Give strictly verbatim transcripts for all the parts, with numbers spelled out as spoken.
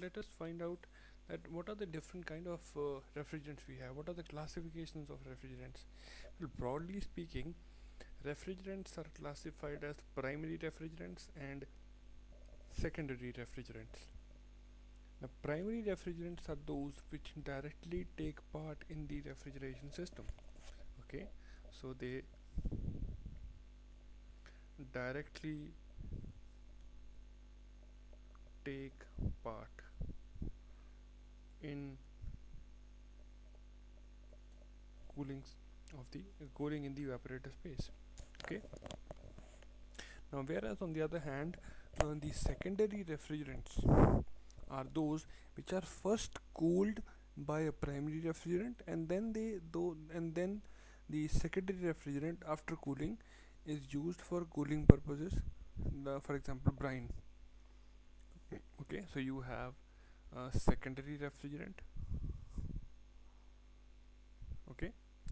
let us find out that what are the different kind of uh, refrigerants we have. What are the classifications of refrigerants? Well, broadly speaking, refrigerants are classified as primary refrigerants and secondary refrigerants. Now, primary refrigerants are those which directly take part in the refrigeration system. Okay, so they directly take part in cooling of the uh, cooling in the evaporator space. Okay, now whereas on the other hand, uh, the secondary refrigerants are those which are first cooled by a primary refrigerant, and then they though and then the secondary refrigerant after cooling is used for cooling purposes, the, for example brine. Okay, so you have a secondary refrigerant. Okay,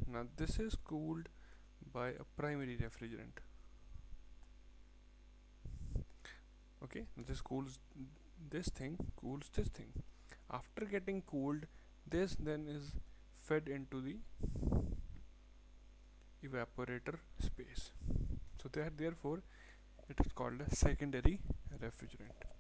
now this is cooled by a primary refrigerant. Okay, this cools this thing, cools this thing. After getting cooled, this then is fed into the evaporator space. So that therefore it is called a secondary refrigerant.